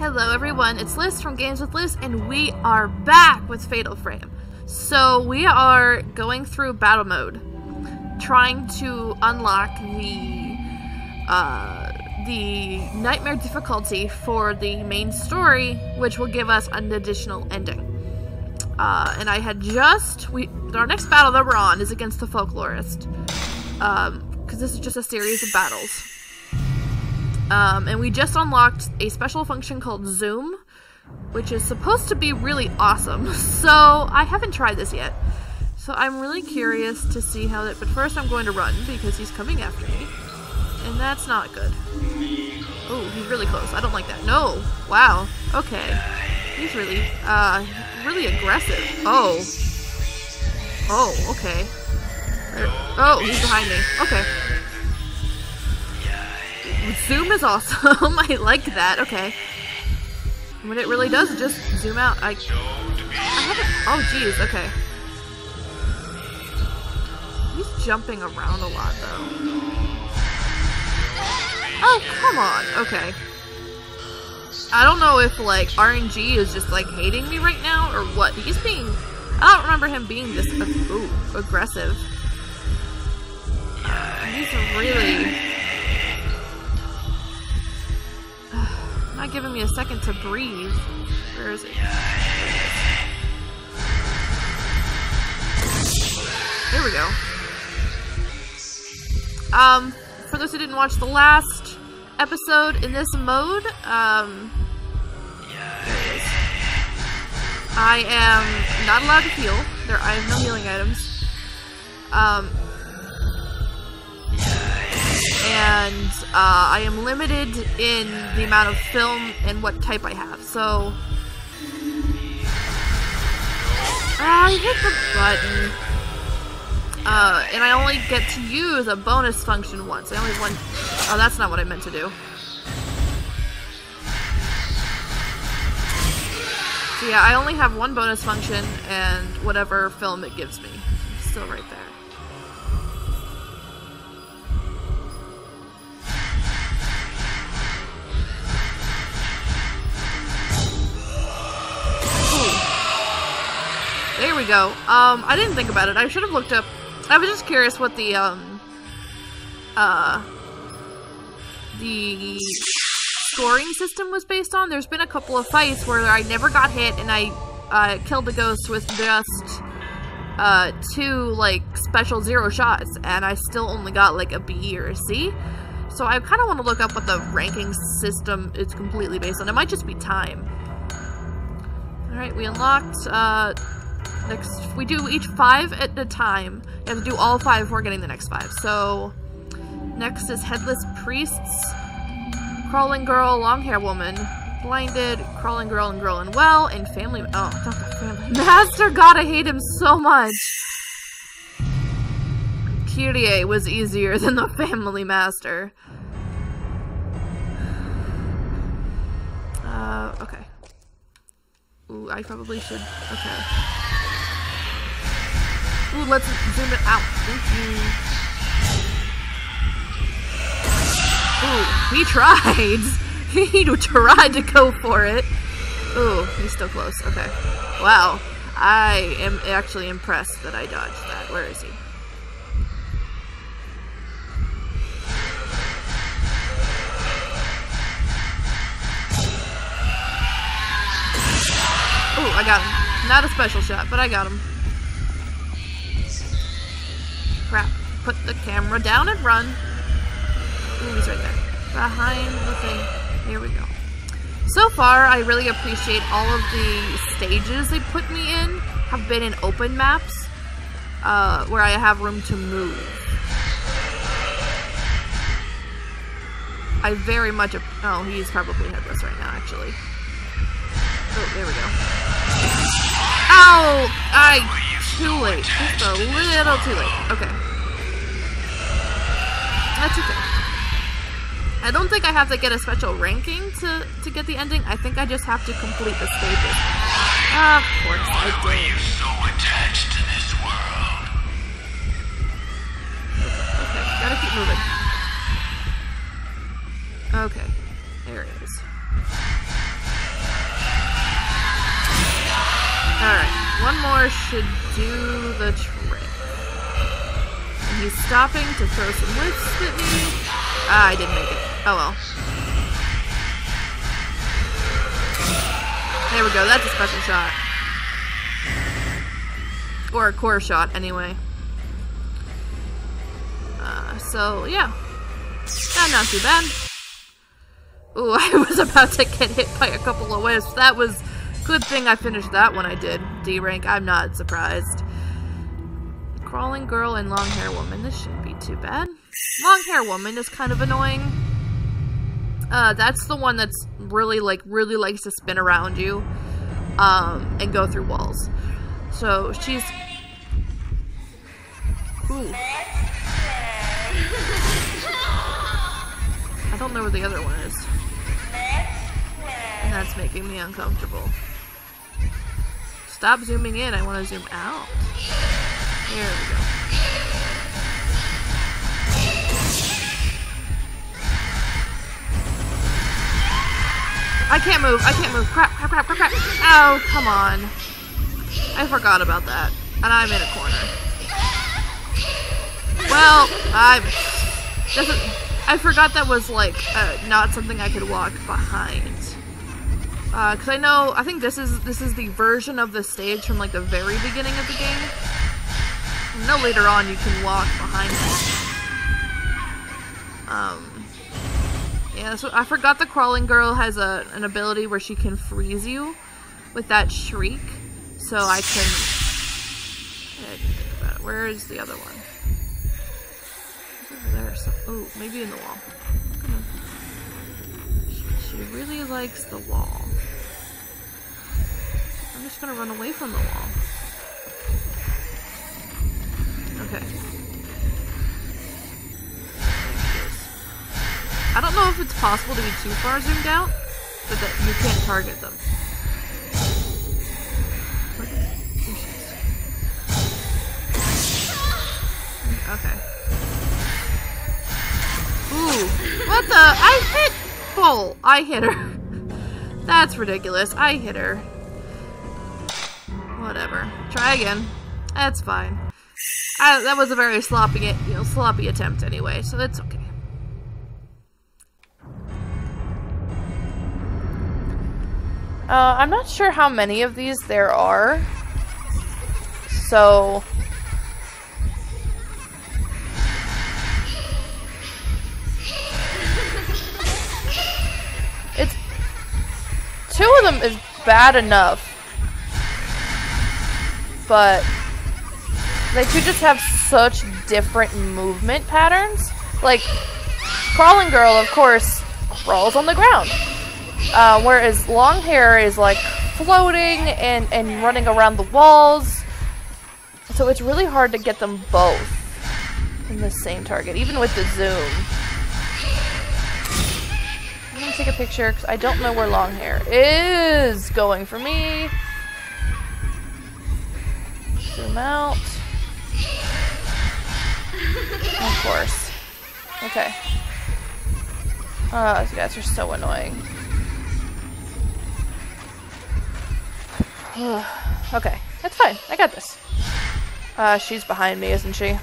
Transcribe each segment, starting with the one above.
Hello everyone, it's Liz from Games with Liz, and we are back with Fatal Frame. So we are going through battle mode, trying to unlock the nightmare difficulty for the main story, which will give us an additional ending. And our next battle that we're on is against the Folklorist, because this is just a series of battles. And we just unlocked a special function called Zoom, which is supposed to be really awesome. So I haven't tried this yet, so I'm really curious to see how that. But first, I'm going to run because he's coming after me, and that's not good. Oh, he's really close. I don't like that. No. Wow. Okay. He's really aggressive. Oh. Oh. Okay. Oh, he's behind me. Okay. Zoom is awesome. I like that. Okay. What it really does is just zoom out. I haven't. Oh, jeez. Okay. He's jumping around a lot, though. Oh, come on. Okay. I don't know if, like, RNG is just, like, hating me right now or what. He's being... I don't remember him being this aggressive. He's really... not giving me a second to breathe. Where is it? There we go. For those who didn't watch the last episode in this mode, there it is. I am not allowed to heal. I have no healing items. And I am limited in the amount of film and what type I have, so... I hit the button. And I only get to use a bonus function once. I only have one... Oh, that's not what I meant to do. So yeah, I only have one bonus function and whatever film it gives me. It's still right there. There we go. I didn't think about it. I should have looked up. I was just curious what the scoring system was based on. There's been a couple of fights where I never got hit and I killed the ghost with just two like special zero shots, and I still only got like a B or a C. So I kind of want to look up what the ranking system is completely based on. It might just be time. All right, we unlocked. Next, we do each 5 at a time. You have to do all 5 before getting the next 5. So, next is Headless Priests, Crawling Girl, Long Hair Woman, Blinded, Crawling Girl and Girl in Well, and Family... Oh, not the Family Master! God, I hate him so much! Kirie was easier than the Family Master. Okay. Ooh, I probably should... Okay. Ooh, let's zoom it out. Thank you. Ooh, he tried. He tried to go for it. Ooh, he's still close. Okay. Wow. I am actually impressed that I dodged that. Where is he? Ooh, I got him. Not a special shot, but I got him. Crap. Put the camera down and run. Ooh, he's right there. Behind the thing. Here we go. So far, I really appreciate all of the stages they put me in have been in open maps, where I have room to move. I very much... Oh, he's probably headless right now, actually. Oh, there we go. Ow! Too late. Just a little too late. Okay. That's okay. I don't think I have to get a special ranking to get the ending. I think I just have to complete the stages. Of course I do. Why are you so attached to this world? Okay, gotta keep moving. Okay, there it is. One more should do the trick. And he's stopping to throw some wisps at me. Ah, I didn't make it. Oh well. There we go, that's a special shot. Or a core shot, anyway. So, yeah. Not too bad. Ooh, I was about to get hit by a couple of wisps. That was... Good thing I finished that one I did. D rank, I'm not surprised. Crawling Girl and Long Hair Woman. This shouldn't be too bad. Long Hair Woman is kind of annoying. That's the one that's really likes to spin around you. And go through walls. So, she's... Ooh. I don't know where the other one is. And that's making me uncomfortable. Stop zooming in, I want to zoom out. There we go. I can't move. Crap. Oh, come on. I forgot about that. And I'm in a corner. Well, I forgot that was, like, not something I could walk behind. Because I know, I think this is the version of the stage from, like, the very beginning of the game. And no, later on you can walk behind it. Yeah, so I forgot the Crawling Girl has an ability where she can freeze you with that shriek. So I can... I didn't think about it. Where is the other one? There's some... Oh, maybe in the wall. She really likes the wall. I'm just gonna run away from the wall. Okay. I don't know if it's possible to be too far zoomed out, but that you can't target them. Okay. Ooh, what the? I hit Bull. I hit her. That's ridiculous. I hit her. Whatever. Try again. That's fine. That was a very sloppy attempt anyway, so that's okay. I'm not sure how many of these there are. So... Two of them is bad enough, but they two just have such different movement patterns. Like, Crawling Girl, of course, crawls on the ground, whereas Long Hair is, like, floating and running around the walls. So it's really hard to get them both in the same target, even with the zoom. I'm gonna take a picture because I don't know where Long Hair is going for me. Zoom out. Of course. Okay. Oh, these guys are so annoying. Okay, that's fine. I got this. She's behind me, isn't she?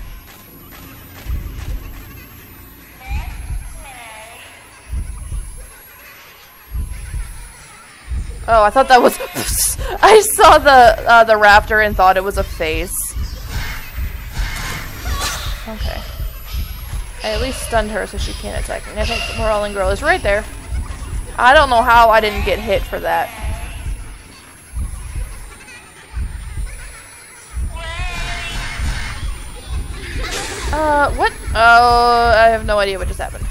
Oh, I thought that was... I saw the raptor and thought it was a face. Okay. I at least stunned her so she can't attack me. I think the Crawling Girl is right there. I don't know how I didn't get hit for that. What? Oh, I have no idea what just happened.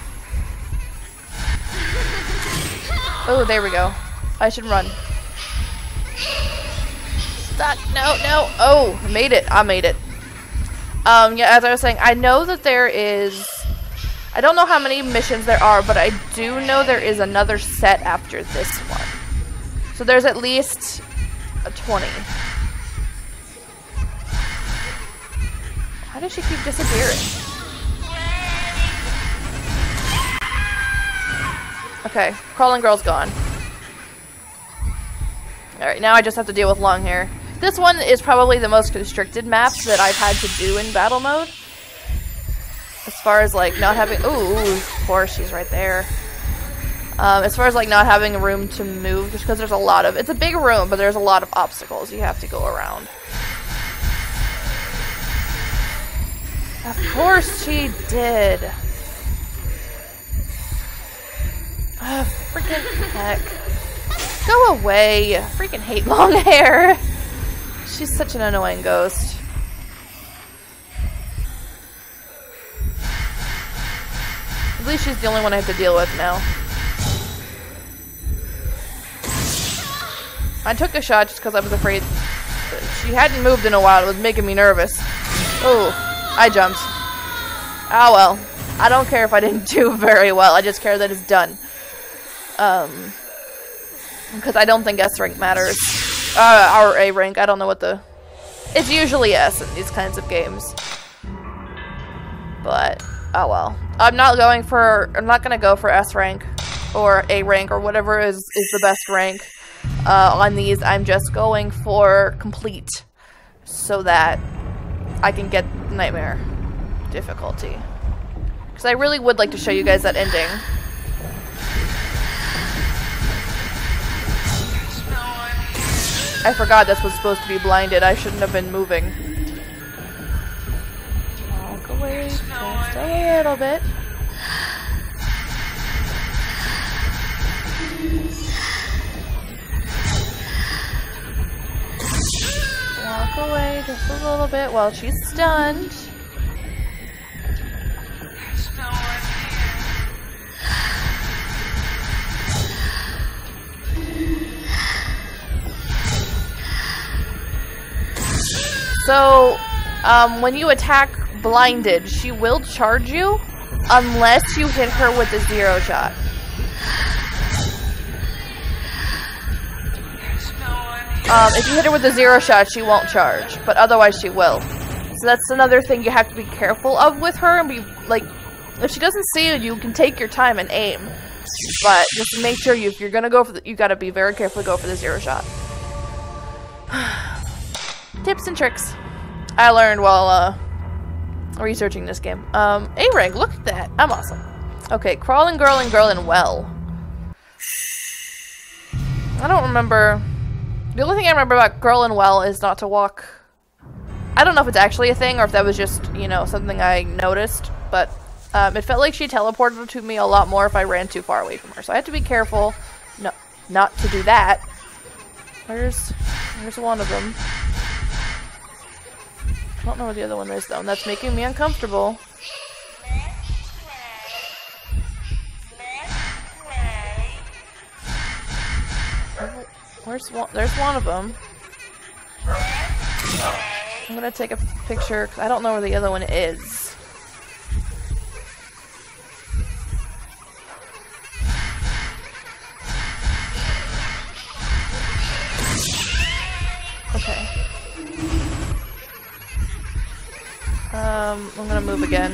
Oh, there we go. I should run. Stop. No. Oh, made it. I made it. Yeah, as I was saying, I know that there is... I don't know how many missions there are, but I do know there is another set after this one. So there's at least 20. How does she keep disappearing? Okay, Crawling Girl's gone. Alright, now I just have to deal with Long Hair. This one is probably the most constricted map that I've had to do in battle mode. As far as like not having, ooh, of course she's right there. As far as like not having room to move, just because there's a lot of, it's a big room, but there's a lot of obstacles you have to go around. Of course she did. Oh, freaking heck. Go away. I freaking hate long hair. She's such an annoying ghost. At least she's the only one I have to deal with now. I took a shot just because I was afraid. She hadn't moved in a while. It was making me nervous. Oh, I jumped. Oh well. I don't care if I didn't do very well. I just care that it's done. Because I don't think S rank matters. Or A rank. I don't know what the... It's usually S in these kinds of games. But, oh well. I'm not gonna go for S rank. Or A rank. Or whatever is the best rank. On these, I'm just going for complete. So that I can get nightmare difficulty. Because I really would like to show you guys that ending. I forgot this was supposed to be blinded. I shouldn't have been moving. Walk away just a little bit. Walk away just a little bit while she's stunned. So, when you attack blinded, she will charge you unless you hit her with a zero shot. If you hit her with a zero shot, she won't charge, but otherwise she will. So that's another thing you have to be careful of with her, and be like, if she doesn't see you, you can take your time and aim. But just make sure if you're gonna go for the, you gotta be very careful to go for the zero shot. Tips and tricks I learned while researching this game. A rank, look at that. I'm awesome. Okay, Crawling Girl and Girl in Well. I don't remember. The only thing I remember about Girl in Well is not to walk. I don't know if it's actually a thing or if that was just, you know, something I noticed, but it felt like she teleported to me a lot more if I ran too far away from her. So I had to be careful not to do that. There's one of them. I don't know where the other one is though, and that's making me uncomfortable. Where's one? There's one of them. I'm gonna take a picture because I don't know where the other one is. Okay. I'm gonna move again.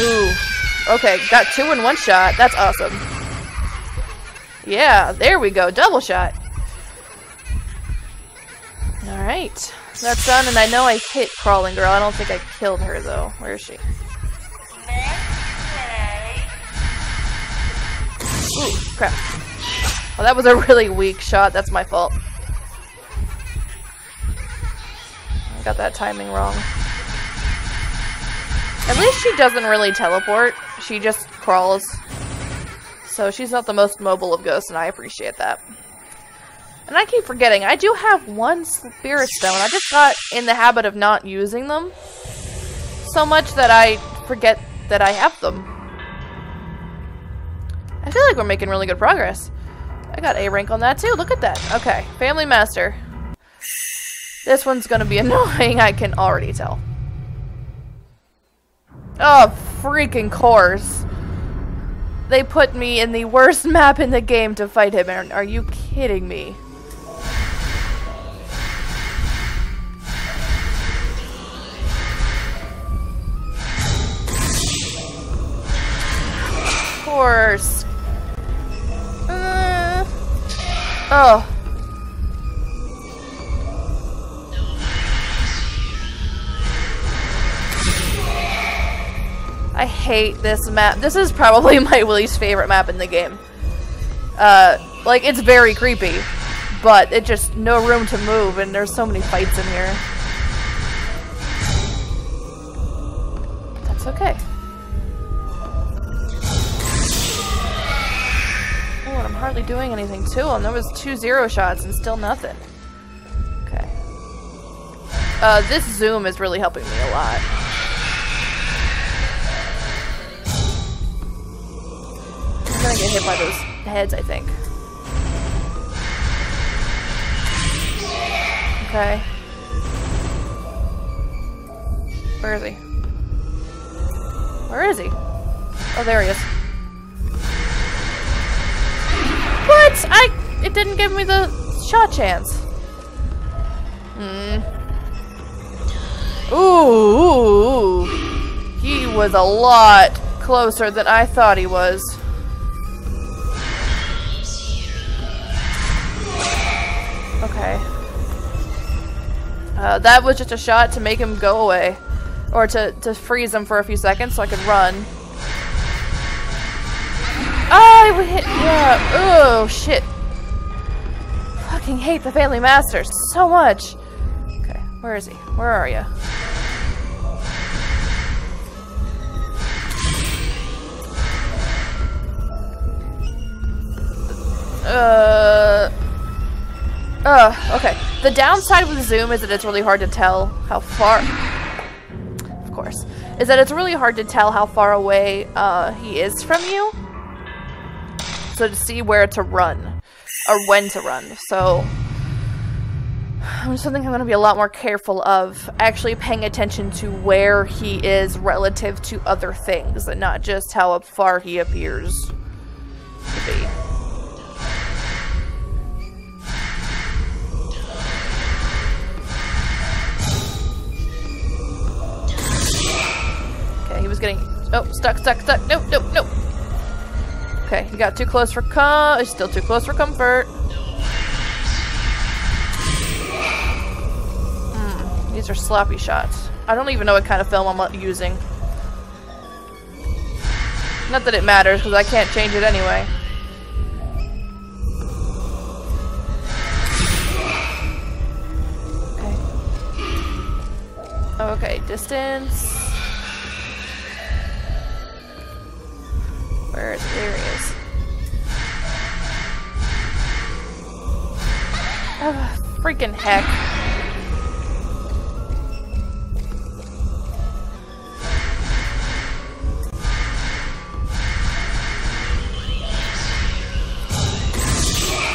Ooh. Okay, got two in one shot. That's awesome. Yeah, there we go. Double shot. Alright. That's done, and I know I hit Crawling Girl. I don't think I killed her, though. Where is she? Ooh, crap. Well, that was a really weak shot. That's my fault. I got that timing wrong. At least she doesn't really teleport. She just crawls. So she's not the most mobile of ghosts, and I appreciate that. And I keep forgetting. I do have one spirit stone. I just got in the habit of not using them so much that I forget that I have them. I feel like we're making really good progress. I got A rank on that too. Look at that. Okay. Family Master. This one's gonna be annoying. I can already tell. Oh, freaking course. They put me in the worst map in the game to fight him. Are you kidding me? course. Oh. I hate this map. This is probably my least favorite map in the game. Like, it's very creepy, but it just, no room to move, and there's so many fights in here. That's okay. Oh, and I'm hardly doing anything to him. There was 2 0 shots and still nothing. Okay. This zoom is really helping me a lot. I'm gonna get hit by those heads, I think. Okay. Where is he? Where is he? Oh, there he is. What? It didn't give me the shot chance. Ooh. He was a lot closer than I thought he was. Okay. That was just a shot to make him go away. Or to freeze him for a few seconds so I could run. Oh, we hit. Yeah. Oh, shit. Fucking hate the Family Master so much. Okay, where is he? Where are you? Okay. The downside with Zoom is that it's really hard to tell how far... Of course. Is that it's really hard to tell how far away he is from you. So to see where to run. Or when to run. So... Something I'm going to be a lot more careful of. Actually paying attention to where he is relative to other things. And not just how far he appears to be. Was getting stuck. Nope. Okay, he got too close for it's still too close for comfort. These are sloppy shots. I don't even know what kind of film I'm using. Not that it matters because I can't change it anyway. Okay. Okay, distance. Where is it? There he is. Oh, freaking heck.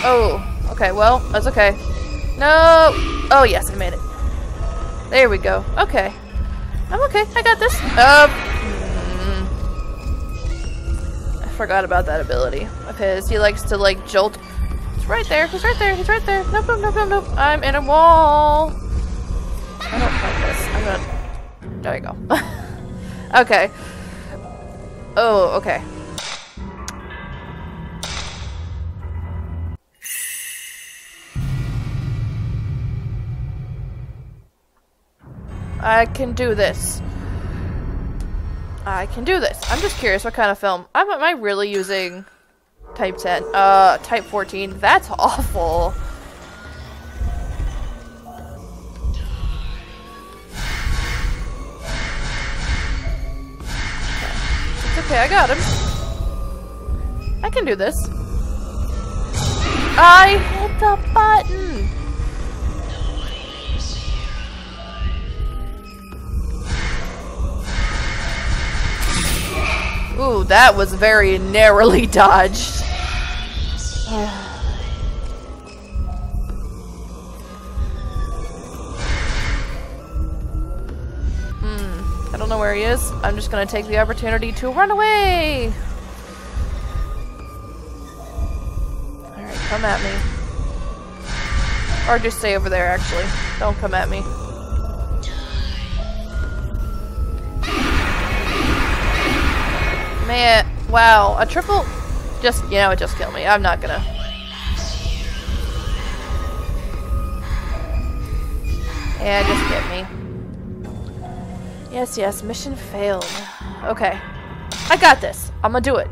Oh, okay, well, that's okay. No! Oh, yes, I made it. There we go. Okay. I'm okay, I got this. Forgot about that ability of his. He likes to like jolt. He's right there. He's right there. He's right there. Nope. I'm in a wall. I don't like this. I'm gonna. There you go. Okay. Oh, okay. I can do this. I can do this. I'm just curious what kind of film. Am I really using type 10? Type 14. That's awful. It's okay, I got him. I can do this. I hit the button. Ooh, that was very narrowly dodged. I don't know where he is. I'm just gonna take the opportunity to run away. Alright, come at me. Or just stay over there, actually. Don't come at me. Man, Wow, a triple... Just, you know, it just killed me. I'm not gonna... Yeah, just get me. Yes, yes, mission failed. Okay. I got this. I'm gonna do it.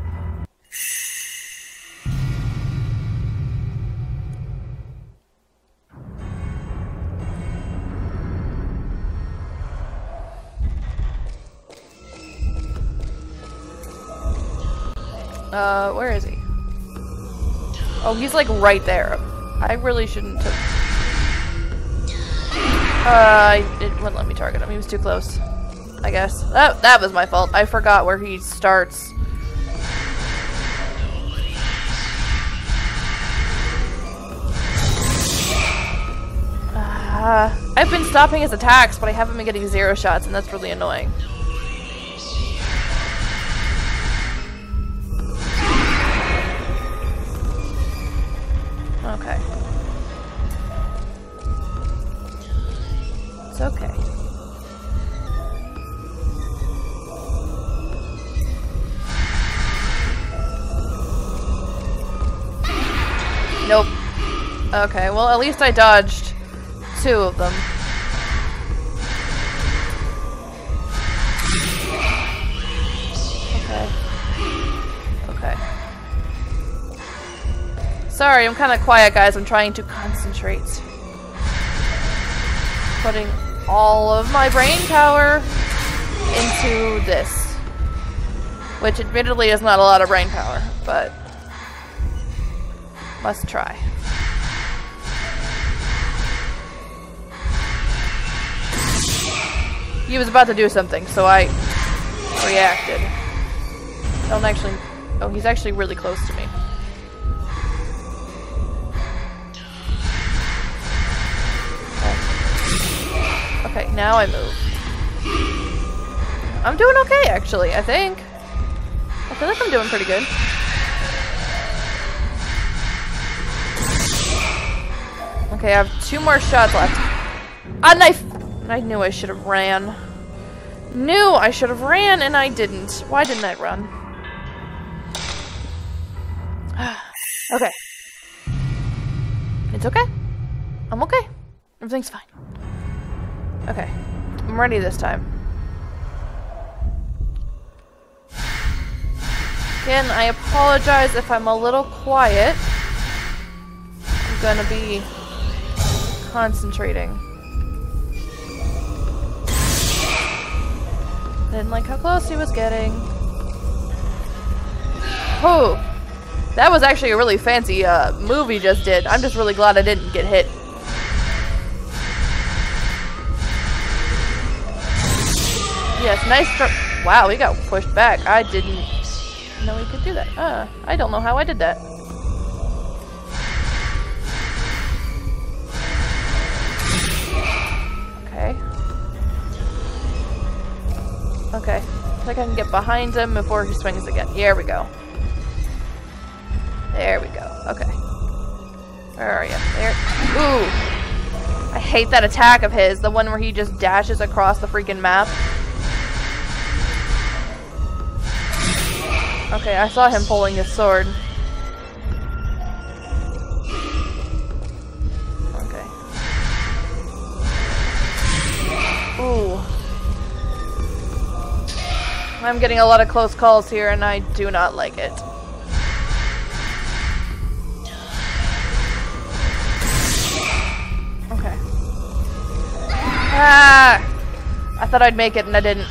Where is he? Oh, he's like right there. I really shouldn't have... it wouldn't let me target him. He was too close, I guess. That was my fault. I forgot where he starts. I've been stopping his attacks, but I haven't been getting zero shots, and that's really annoying. Okay. It's okay. Nope. Okay, well at least I dodged two of them. Okay. Okay. Sorry, I'm kind of quiet, guys. I'm trying to concentrate. Putting all of my brain power into this. Which, admittedly, is not a lot of brain power, but... must try. He was about to do something, so I reacted. Don't actually... Oh, he's actually really close to me. Okay, now I move. I'm doing okay, actually, I think. I feel like I'm doing pretty good. Okay, I have two more shots left. A knife! I knew I should have ran. Knew I should have ran, and I didn't. Why didn't I run? Okay. It's okay. I'm okay. Everything's fine. Okay, I'm ready this time. Again, I apologize if I'm a little quiet. I'm gonna be concentrating. I didn't like how close he was getting. Oh, that was actually a really fancy move he just did. I'm just really glad I didn't get hit. Yes, nice drop. Wow, he got pushed back. I didn't know he could do that. I don't know how I did that. Okay. Okay. I think I can get behind him before he swings again. Here we go. There we go. Okay. Where are you? There. Ooh. I hate that attack of his. The one where he just dashes across the freaking map. Okay, I saw him pulling his sword. Okay. Ooh. I'm getting a lot of close calls here, and I do not like it. Okay. Ah! I thought I'd make it, and I didn't.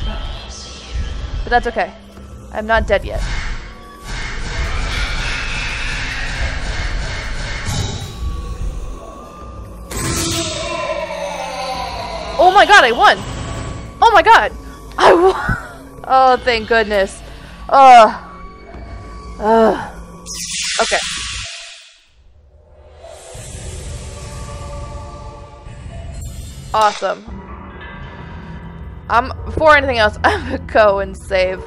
But that's okay. I'm not dead yet. Oh my god, I won! Oh my god! I won! Oh, thank goodness. Okay. Awesome. I'm, before anything else, I'm gonna go and save.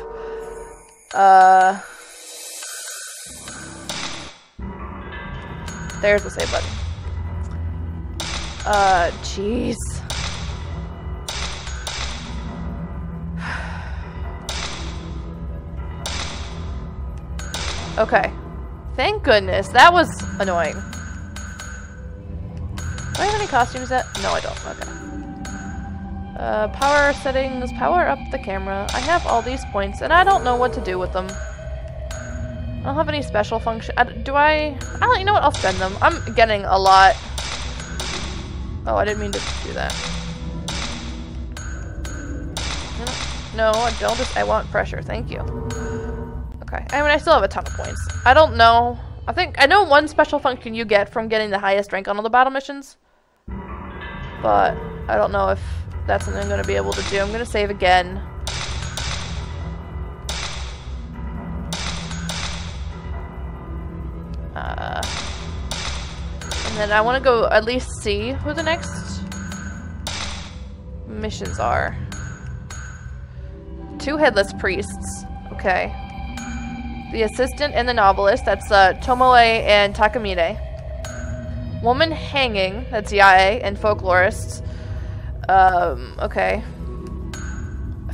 There's the save button. Jeez. Okay. Thank goodness. That was annoying. Do I have any costumes yet? No, I don't. Okay. Power settings. Power up the camera. I have all these points, and I don't know what to do with them. I don't have any special function. You know what? I'll spend them. I'm getting a lot. Oh, I didn't mean to do that. No, I don't. I want pressure. Thank you. Okay. I mean, I still have a ton of points. I don't know. I think I know one special function you get from getting the highest rank on all the battle missions. But I don't know if that's something I'm going to be able to do. I'm going to save again. And then I want to go at least see who the next missions are. 2 Headless Priests. Okay. The Assistant and the Novelist. That's Tomoe and Takamine. Woman Hanging. That's Yae and Folklorist. Okay.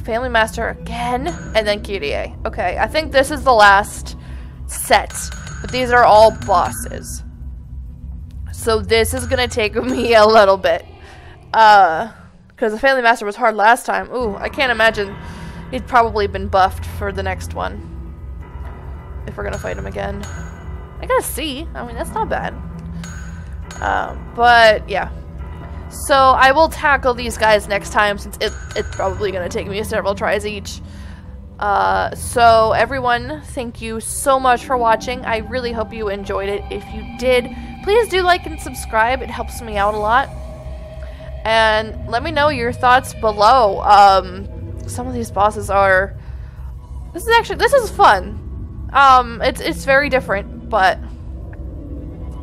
Family Master again. And then Kirie. Okay. I think this is the last set. But these are all bosses. So this is going to take me a little bit. Because the Family Master was hard last time. Ooh, I can't imagine... He'd probably been buffed for the next one. If we're gonna fight him again. I gotta see. I mean, that's not bad. But, yeah. So, I will tackle these guys next time since it's probably gonna take me several tries each. So, everyone, thank you so much for watching. I really hope you enjoyed it. If you did, please do like and subscribe. It helps me out a lot. And let me know your thoughts below. Some of these bosses are... This is fun. It's very different, but...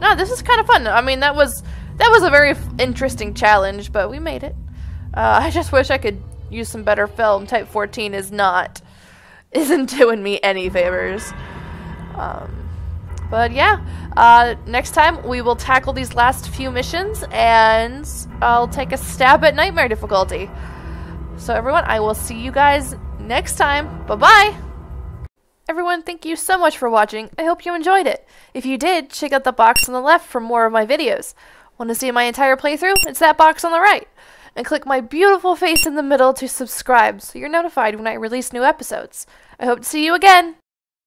No, this is kind of fun. I mean, that was a very interesting challenge, but we made it. I just wish I could use some better film. Type 14 isn't doing me any favors. But yeah, next time we will tackle these last few missions, and I'll take a stab at Nightmare difficulty. So everyone, I will see you guys next time. Bye-bye! Everyone, thank you so much for watching. I hope you enjoyed it. If you did, check out the box on the left for more of my videos. Want to see my entire playthrough? It's that box on the right. And click my beautiful face in the middle to subscribe so you're notified when I release new episodes. I hope to see you again!